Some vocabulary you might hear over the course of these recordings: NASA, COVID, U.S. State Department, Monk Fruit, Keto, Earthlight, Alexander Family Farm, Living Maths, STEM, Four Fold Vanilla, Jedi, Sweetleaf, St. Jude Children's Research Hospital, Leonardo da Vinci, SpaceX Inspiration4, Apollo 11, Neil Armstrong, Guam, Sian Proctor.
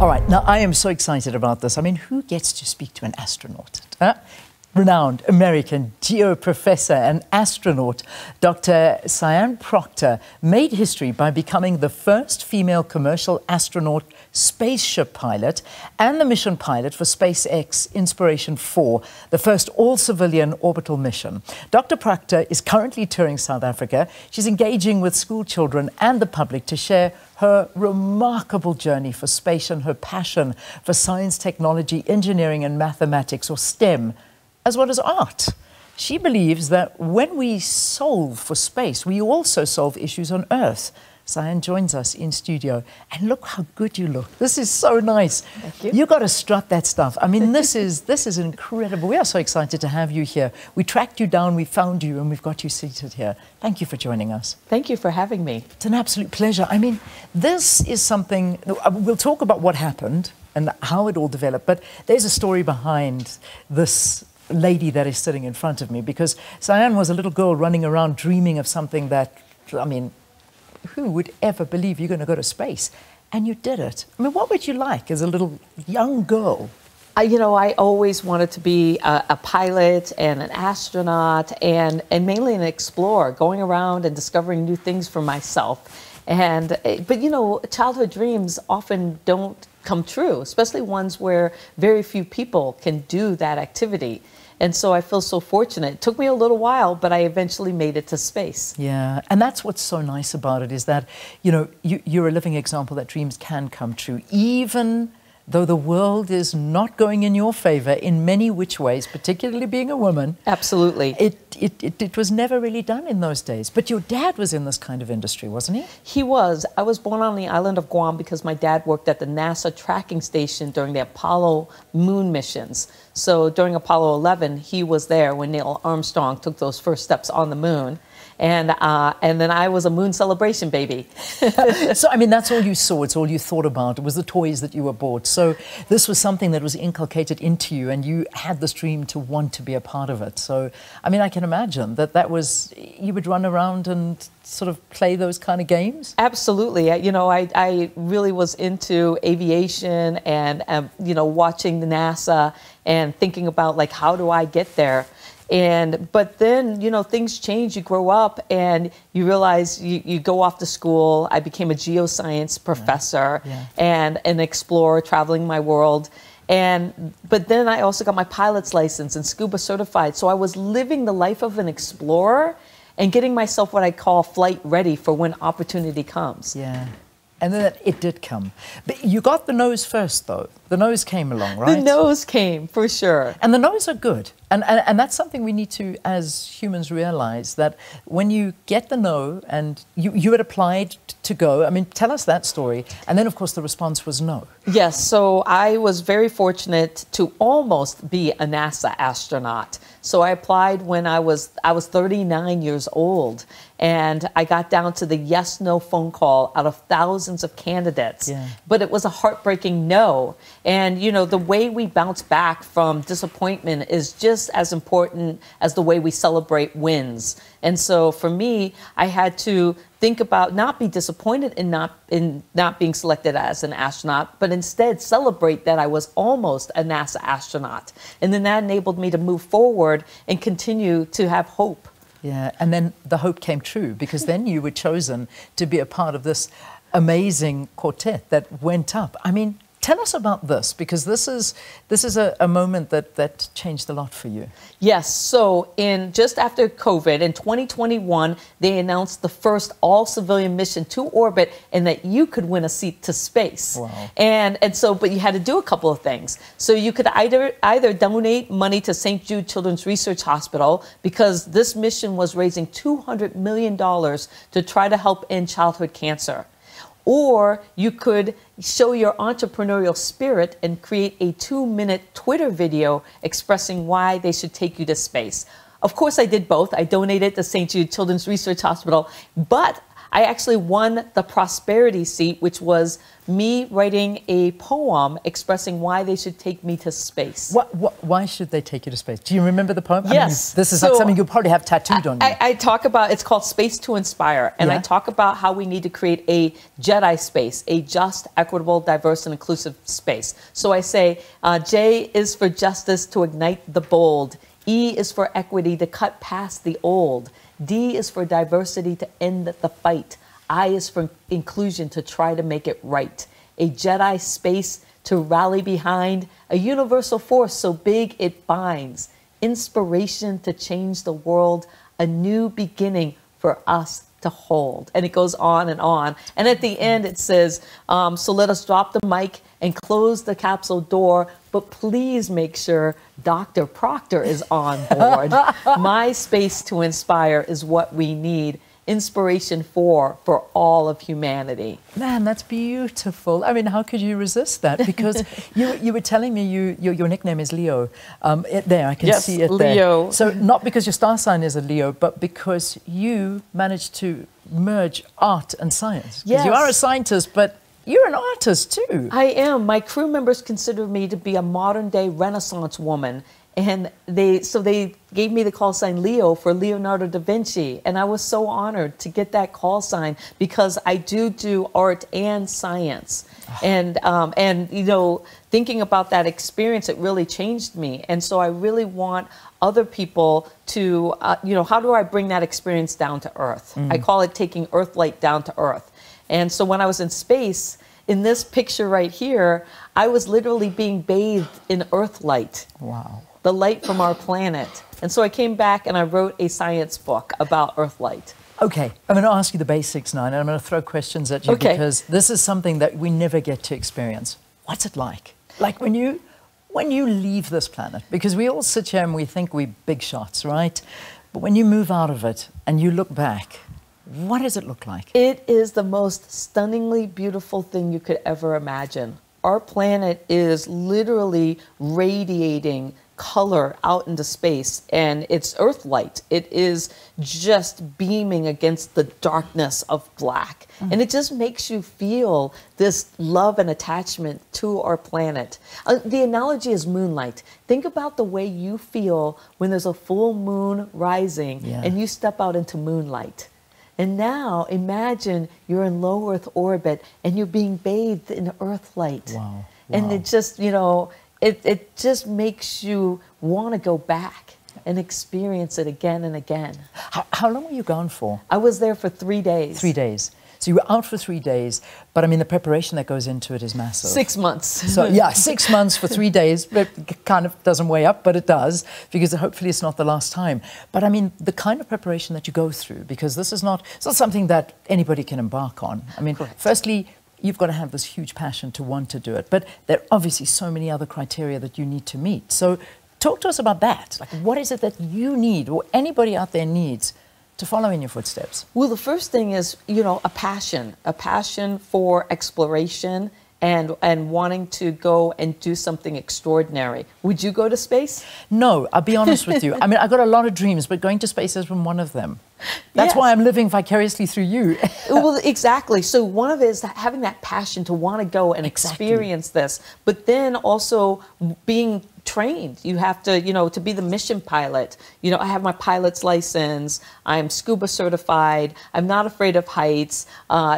All right, now I am so excited about this. I mean, who gets to speak to an astronaut? Renowned American geoprofessor and astronaut, Dr. Sian Proctor, made history by becoming the first female commercial astronaut spaceship pilot and the mission pilot for SpaceX Inspiration4, the first all-civilian orbital mission. Dr. Proctor is currently touring South Africa. She's engaging with school children and the public to share her remarkable journey for space and her passion for science, technology, engineering and mathematics, or STEM, as well as art. She believes that when we solve for space, we also solve issues on Earth. Sian joins us in studio, and look how good you look. This is so nice. Thank you. You got to strut that stuff. I mean, this is incredible. We are so excited to have you here. We tracked you down, we found you, and we've got you seated here. Thank you for joining us. Thank you for having me. It's an absolute pleasure. I mean, this is something, we'll talk about what happened and how it all developed, but there's a story behind this lady that is sitting in front of me, because Sian was a little girl running around dreaming of something that, I mean, who would ever believe you're going to go to space? And you did it. I mean, what would you like as a little young girl? You know, I always wanted to be a pilot and an astronaut and mainly an explorer, going around and discovering new things for myself. But you know, childhood dreams often don't come true, especially ones where very few people can do that activity. And so I feel so fortunate. It took me a little while, but I eventually made it to space. Yeah, and that's what's so nice about it, is that, you know, you're a living example that dreams can come true, even though the world is not going in your favor in many which ways, particularly being a woman. Absolutely. It was never really done in those days. But your dad was in this kind of industry, wasn't he? He was. I was born on the island of Guam because my dad worked at the NASA tracking station during the Apollo moon missions. So during Apollo 11, he was there when Neil Armstrong took those first steps on the moon. And then I was a moon celebration baby. So, I mean, that's all you saw. It's all you thought about. It was the toys that you were bought. So this was something that was inculcated into you, and you had this dream to want to be a part of it. So, I mean, I can imagine that that was, you would run around and sort of play those kind of games? Absolutely. You know, I really was into aviation and, you know, watching the NASA and thinking about, like, how do I get there? But then, you know, things change. You grow up and you realize you go off to school. I became a geoscience professor, yeah. Yeah. And an explorer, traveling my world. But then I also got my pilot's license and scuba certified. So I was living the life of an explorer and getting myself what I call flight ready for when opportunity comes. Yeah. And then it did come. But you got the nose first, though. The nose came along, right? The nose came, for sure. And the nose are good. And that's something we need to, as humans, realize, that when you get the no, and you had applied to go, I mean, tell us that story. And then, of course, the response was no. Yes, so I was very fortunate to almost be a NASA astronaut. So I applied when I was 39 years old, and I got down to the yes-no phone call out of thousands of candidates. Yeah. But it was a heartbreaking no. And, you know, the way we bounce back from disappointment is just as important as the way we celebrate wins. And so for me, I had to think about not be disappointed in not being selected as an astronaut, but instead celebrate that I was almost a NASA astronaut. And then that enabled me to move forward and continue to have hope. Yeah, and then the hope came true, because then you were chosen to be a part of this amazing quartet that went up. I mean, tell us about this, because this is a moment that changed a lot for you. Yes. So just after COVID in 2021, they announced the first all-civilian mission to orbit, and that you could win a seat to space. Wow. And so, but you had to do a couple of things. So you could either donate money to St. Jude Children's Research Hospital, because this mission was raising $200 million to try to help end childhood cancer. Or you could show your entrepreneurial spirit and create a 2-minute Twitter video expressing why they should take you to space. Of course, I did both. I donated to St. Jude Children's Research Hospital, but I actually won the prosperity seat, which was me writing a poem expressing why they should take me to space. Why should they take you to space? Do you remember the poem? Yes. I mean, this is like something you'll probably have tattooed on you. I talk about, it's called Space to Inspire, and I talk about how we need to create a Jedi space, a just, equitable, diverse, and inclusive space. So I say, J is for justice to ignite the bold. E is for equity to cut past the old. D is for diversity to end the fight. I is for inclusion to try to make it right. A Jedi space to rally behind. A universal force so big it binds. Inspiration to change the world. A new beginning for us to hold. And it goes on. And at the end it says, so let us drop the mic and close the capsule door, but please make sure Dr. Proctor is on board. My space to inspire is what we need. Inspiration for all of humanity. Man, that's beautiful. I mean, how could you resist that? Because you were telling me your nickname is Leo. There, I can see it there. Leo. So not because your star sign is a Leo, but because you managed to merge art and science. Yes. You are a scientist, but you're an artist too. I am. My crew members consider me to be a modern-day Renaissance woman. And so they gave me the call sign Leo for Leonardo da Vinci. And I was so honored to get that call sign because I do art and science. And you know, thinking about that experience, it really changed me. And so I really want other people to, you know, how do I bring that experience down to earth? I call it taking Earthlight down to earth. And so when I was in space, in this picture right here, I was literally being bathed in Earthlight. Wow. The light from our planet. And so I came back and I wrote a science book about Earthlight. Okay, I'm going to ask you the basics now, and I'm going to throw questions at you because this is something that we never get to experience. What's it like? Like when you leave this planet, because we all sit here and we think we're big shots, right? But when you move out of it and you look back, what does it look like? It is the most stunningly beautiful thing you could ever imagine. Our planet is literally radiating color out into space, and it's Earthlight. It is just beaming against the darkness of black. And it just makes you feel this love and attachment to our planet. The analogy is moonlight. Think about the way you feel when there's a full moon rising and you step out into moonlight. And now imagine you're in low Earth orbit and you're being bathed in Earthlight. Wow. And it just, you know, It just makes you want to go back and experience it again and again. How long were you gone for? I was there for 3 days. 3 days. So you were out for 3 days, but I mean, the preparation that goes into it is massive. 6 months. So yeah, 6 months for 3 days. It kind of doesn't weigh up, but it does, because hopefully it's not the last time. But I mean, the kind of preparation that you go through, because this is not, it's not something that anybody can embark on. I mean, firstly, you've got to have this huge passion to want to do it. But there are obviously so many other criteria that you need to meet. So talk to us about that. Like, what is it that you need or anybody out there needs to follow in your footsteps? Well, the first thing is, you know, a passion for exploration and wanting to go and do something extraordinary. Would you go to space? No, I'll be honest with you. I mean, I've got a lot of dreams, but going to space is one of them. That's why I'm living vicariously through you. Well, exactly. So one of it is that having that passion to want to go and experience this, but then also being trained. You have to, you know, to be the mission pilot. You know, I have my pilot's license. I'm scuba certified. I'm not afraid of heights.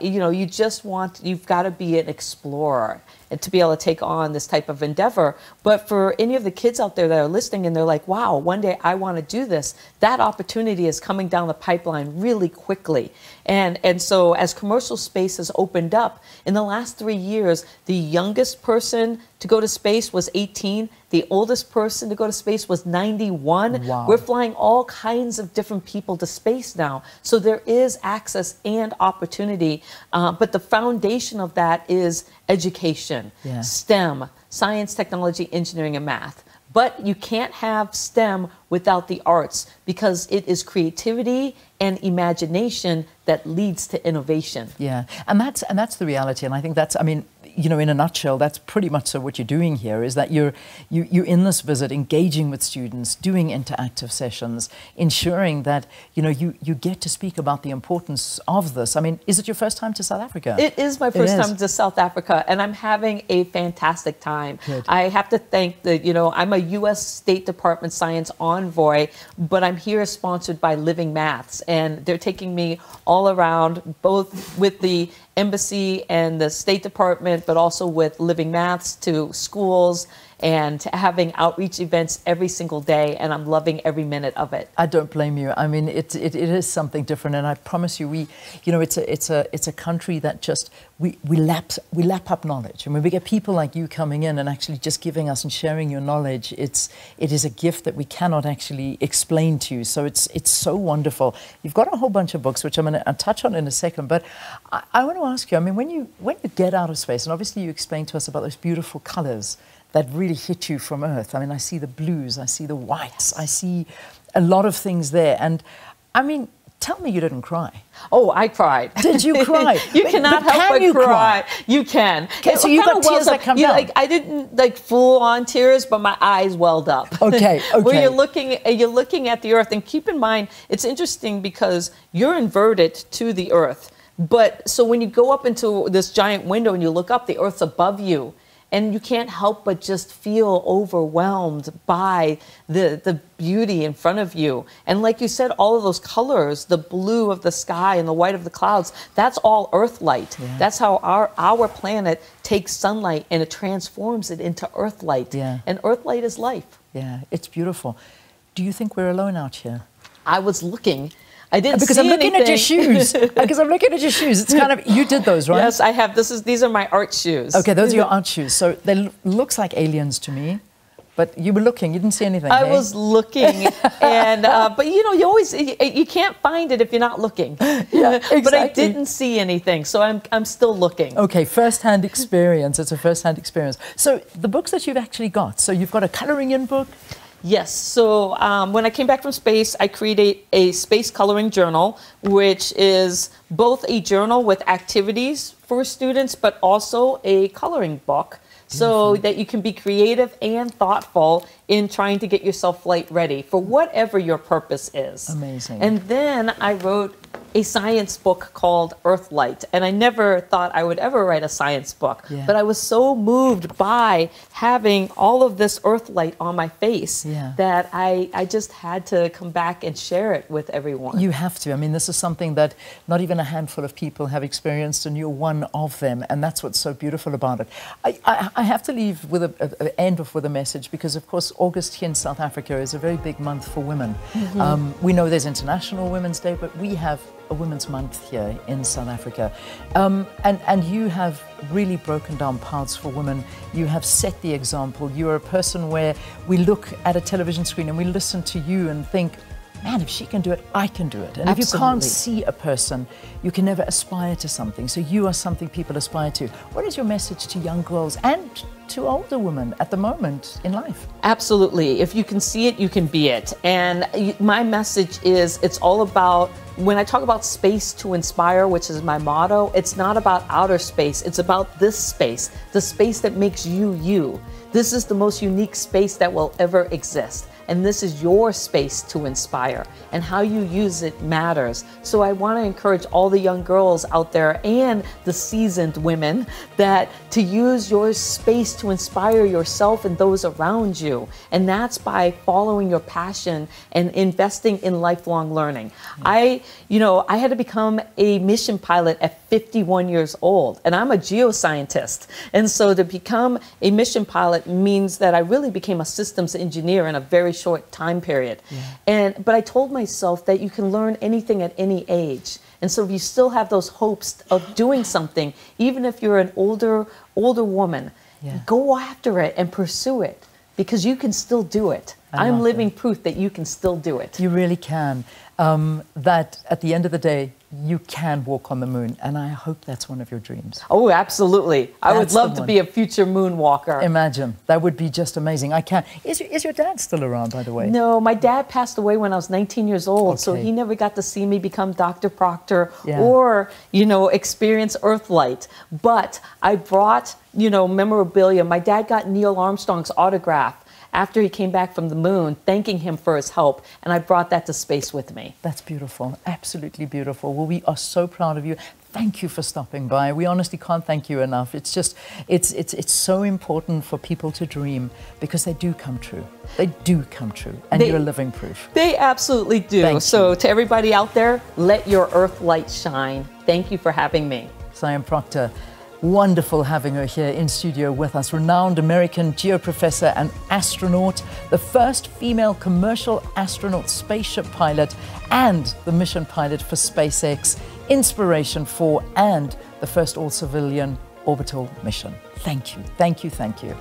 You know, you just want, you've got to be an explorer and to be able to take on this type of endeavor. But for any of the kids out there that are listening and they're like, wow, one day I want to do this, that opportunity is coming down the pipeline really quickly. And so as commercial space has opened up, in the last 3 years, the youngest person to go to space was 18. The oldest person to go to space was 91. Wow. We're flying all kinds of different people to space now. So there is access and opportunity. But the foundation of that is education, STEM, science, technology, engineering, and math. But you can't have STEM without the arts, because it is creativity and imagination that leads to innovation. Yeah, and that's the reality. And I think that's, I mean, you know, in a nutshell, that's pretty much so what you're doing here, is that you're in this visit, engaging with students, doing interactive sessions, ensuring that, you know, you get to speak about the importance of this. I mean, is it your first time to South Africa? It is my first time to South Africa, and I'm having a fantastic time. Good. I have to thank the, you know, I'm a U.S. State Department Science Envoy, but I'm here sponsored by Living Maths, and they're taking me all around, both with the embassy and the State Department, but also with Living Maths to schools and having outreach events every single day, and I'm loving every minute of it. I don't blame you. I mean, it is something different, and I promise you, you know, it's a country that just we lap up knowledge. I mean, we get people like you coming in and actually just giving us and sharing your knowledge. It is a gift that we cannot actually explain to you. So it's so wonderful. You've got a whole bunch of books, which I'm going to touch on in a second, but I want to ask you. I mean, when you get out of space, and obviously you explained to us about those beautiful colors that really hit you from Earth. I mean, I see the blues, I see the whites, I see a lot of things there. And I mean, tell me you didn't cry. Oh, I cried. Did you cry? you cannot help but cry. You can. Okay, so you got tears that come down. Like, I didn't like full on tears, but my eyes welled up. Okay, okay. Where you're looking at the Earth, and keep in mind, it's interesting because you're inverted to the Earth. But so when you go up into this giant window and you look up, the Earth's above you. And you can't help but just feel overwhelmed by the beauty in front of you. And like you said, all of those colors, the blue of the sky and the white of the clouds, that's all Earth light. Yeah. That's how our planet takes sunlight and it transforms it into Earth light. Yeah. And Earth light is life. Yeah, it's beautiful. Do you think we're alone out here? I was looking. I didn't because see I'm looking anything. At your shoes. Because I'm looking at your shoes. It's kind of, you did those, right? Yes, I have. These are my art shoes. Okay, those are your art shoes. So they looks like aliens to me. But you were looking. You didn't see anything. I was looking, and but you know, you can't find it if you're not looking. Yeah, exactly. But I didn't see anything, so I'm still looking. Okay, first-hand experience. It's a first-hand experience. So the books that you've actually got. So you've got a coloring-in book. Yes, so when I came back from space, I created a space coloring journal, which is both a journal with activities for students, but also a coloring book. So that you can be creative and thoughtful in trying to get yourself flight ready for whatever your purpose is. Amazing. And then I wrote a science book called Earthlight. And I never thought I would ever write a science book. Yeah. But I was so moved by having all of this Earthlight on my face that I just had to come back and share it with everyone. You have to. I mean, this is something that not even a handful of people have experienced, and you're one of them. And that's what's so beautiful about it. I have to leave with end off with a message, because, of course, August here in South Africa is a very big month for women. Mm-hmm. We know there's International Women's Day, but we have a Women's Month here in South Africa, and you have really broken down paths for women. You have set the example. You are a person where we look at a television screen and we listen to you and think, man, if she can do it, I can do it. And if you can't see a person, you can never aspire to something. So you are something people aspire to. What is your message to young girls and to older women at the moment in life? Absolutely. If you can see it, you can be it. And my message is, it's all about, when I talk about space to inspire, which is my motto, it's not about outer space. It's about this space, the space that makes you you. This is the most unique space that will ever exist. And this is your space to inspire, and how you use it matters. So I want to encourage all the young girls out there and the seasoned women that to use your space to inspire yourself and those around you. And that's by following your passion and investing in lifelong learning. Mm-hmm. I had to become a mission pilot at 51 years old, and I'm a geoscientist. And so to become a mission pilot means that I really became a systems engineer in a very short time period. Yeah. But I told myself that you can learn anything at any age. And so if you still have those hopes of doing something, even if you're an older woman, go after it and pursue it, because you can still do it. I'm living proof that you can still do it. You really can. That at the end of the day, you can walk on the moon, and I hope that's one of your dreams. Oh, absolutely. I would love to be a future moonwalker. Imagine. That would be just amazing. I can't. Is your dad still around, by the way? No, my dad passed away when I was 19 years old, so he never got to see me become Dr. Proctor or, you know, experience Earthlight. But I brought, you know, memorabilia. My dad got Neil Armstrong's autograph after he came back from the moon, thanking him for his help, and I brought that to space with me. That's beautiful, absolutely beautiful. Well, we are so proud of you. Thank you for stopping by. We honestly can't thank you enough. It's just, it's so important for people to dream, because they do come true. They do come true, and you're living proof. They absolutely do. Thank you. To everybody out there, let your Earth light shine. Thank you for having me. Sian Proctor. Wonderful having her here in studio with us, renowned American geoprofessor and astronaut, the first female commercial astronaut spaceship pilot, and the mission pilot for SpaceX Inspiration4, and the first all-civilian orbital mission. Thank you, thank you, thank you.